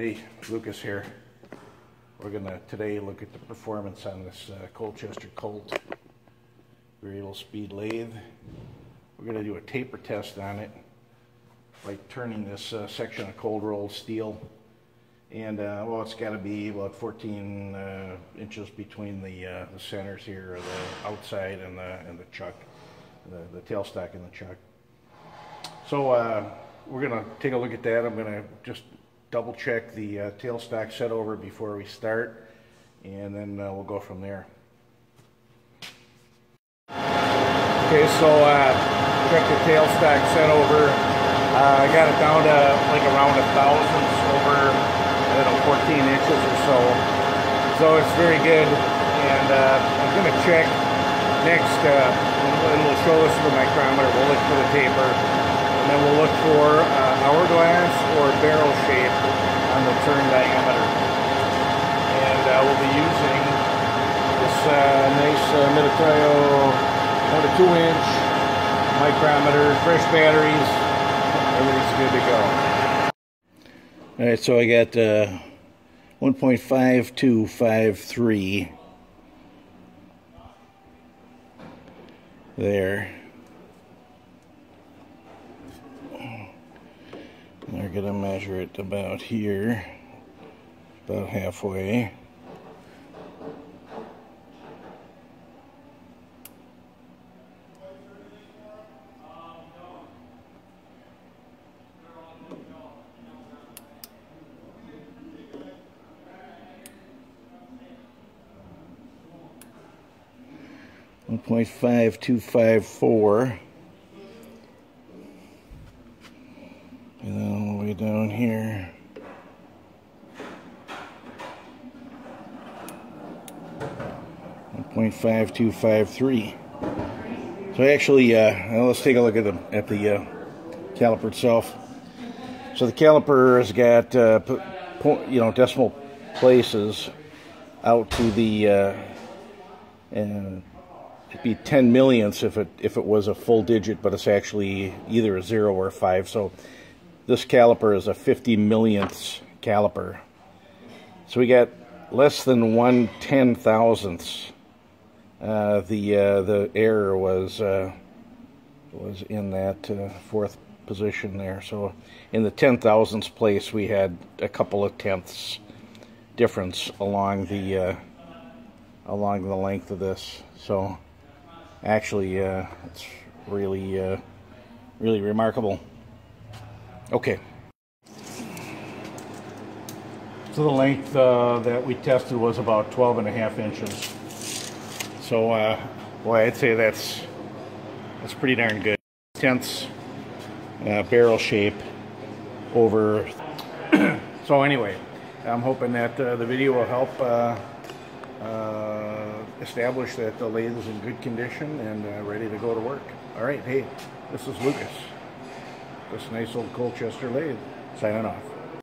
Hey, Lucas here. We're going to today look at the performance on this Colchester Colt variable speed lathe. We're going to do a taper test on it by turning this section of cold rolled steel, and well, it's got to be about 14 inches between the centers here, or the outside and the chuck, the tailstock and the chuck. So we're going to take a look at that. I'm going to just double check the tailstock set over before we start, and then we'll go from there. Okay, so check the tailstock set over. I got it down to like around 1/1000th over, I don't know, 14 inches or so. So it's very good, and I'm going to check next, and we'll show this with a micrometer. We'll look for the taper. And then we'll look for hourglass or barrel shape on the turn diameter. And we'll be using this nice Mitutoyo 1-2 inch micrometer, fresh batteries, everything's good to go. Alright, so I got 1.5253 there. We're going to measure it about here, about halfway. One point 5254. And then all the way down here. One 1.5253. So actually, let's take a look at the caliper itself. So the caliper has got decimal places out to the it'd be 10 millionths if it was a full digit, but it's actually either a 0 or a 5. So this caliper is a 50 millionths caliper. So we got less than 1/10,000ths. The error was in that fourth position there. So in the 10,000ths place, we had a couple of tenths difference along the length of this. So actually, it's really really remarkable. Okay, so the length that we tested was about 12.5 inches. So, boy, I'd say that's pretty darn good. Tenths barrel shape over. So anyway, I'm hoping that the video will help establish that the lathe is in good condition and ready to go to work. All right, hey, this is Lucas. This nice old Colchester lathe. Signing off.